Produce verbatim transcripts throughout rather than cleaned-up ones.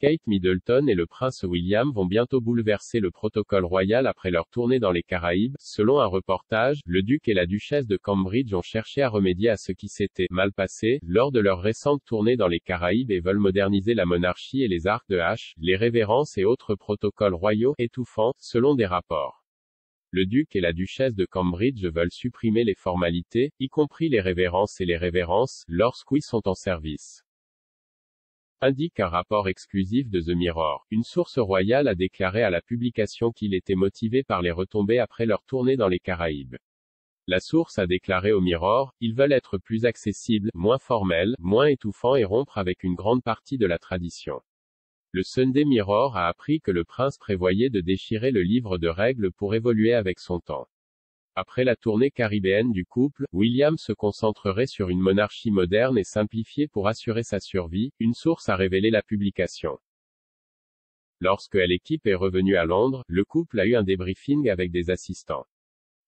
Kate Middleton et le prince William vont bientôt bouleverser le protocole royal après leur tournée dans les Caraïbes. Selon un reportage, le duc et la duchesse de Cambridge ont cherché à remédier à ce qui s'était mal passé lors de leur récente tournée dans les Caraïbes et veulent moderniser la monarchie et les arcs de hache, les révérences et autres protocoles royaux étouffants, selon des rapports. Le duc et la duchesse de Cambridge veulent supprimer les formalités, y compris les révérences et les révérences, lorsqu'ils sont en service. Indique un rapport exclusif de The Mirror. Une source royale a déclaré à la publication qu'il était motivé par les retombées après leur tournée dans les Caraïbes. La source a déclaré au Mirror, ils veulent être plus accessibles, moins formels, moins étouffants et rompre avec une grande partie de la tradition. Le Sunday Mirror a appris que le prince prévoyait de déchirer le livre de règles pour évoluer avec son temps. Après la tournée caribéenne du couple, William se concentrerait sur une monarchie moderne et simplifiée pour assurer sa survie, une source a révélé la publication. Lorsque l'équipe est revenue à Londres, le couple a eu un débriefing avec des assistants.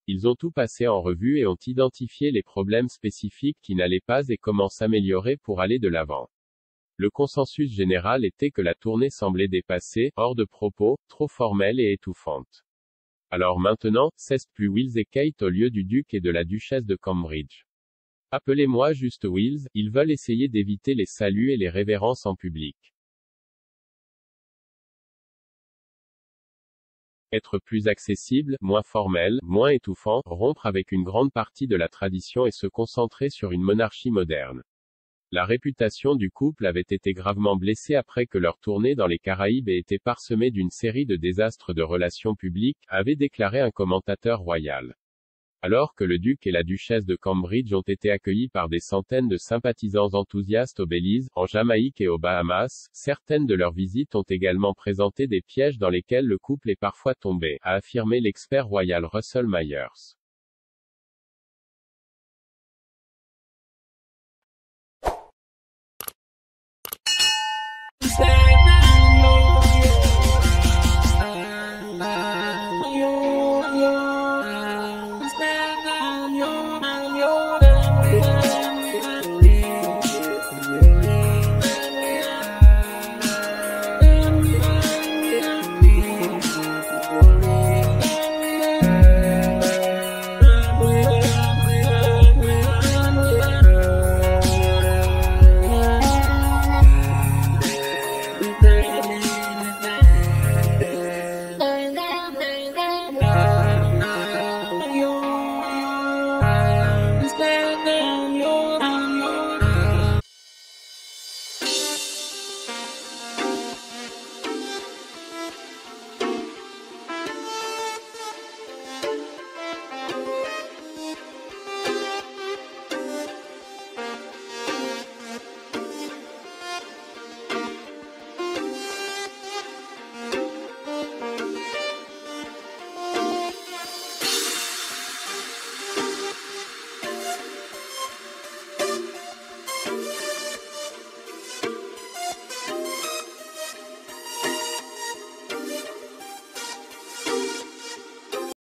Ils ont tout passé en revue et ont identifié les problèmes spécifiques qui n'allaient pas et comment s'améliorer pour aller de l'avant. Le consensus général était que la tournée semblait dépassée, hors de propos, trop formelle et étouffante. Alors maintenant, c'est plus Wills et Kate au lieu du duc et de la duchesse de Cambridge. Appelez-moi juste Wills, ils veulent essayer d'éviter les saluts et les révérences en public. Être plus accessible, moins formel, moins étouffant, rompre avec une grande partie de la tradition et se concentrer sur une monarchie moderne. La réputation du couple avait été gravement blessée après que leur tournée dans les Caraïbes ait été parsemée d'une série de désastres de relations publiques, avait déclaré un commentateur royal. Alors que le duc et la duchesse de Cambridge ont été accueillis par des centaines de sympathisants enthousiastes aux Belize, en Jamaïque et aux Bahamas, certaines de leurs visites ont également présenté des pièges dans lesquels le couple est parfois tombé, a affirmé l'expert royal Russell Myers. Bye.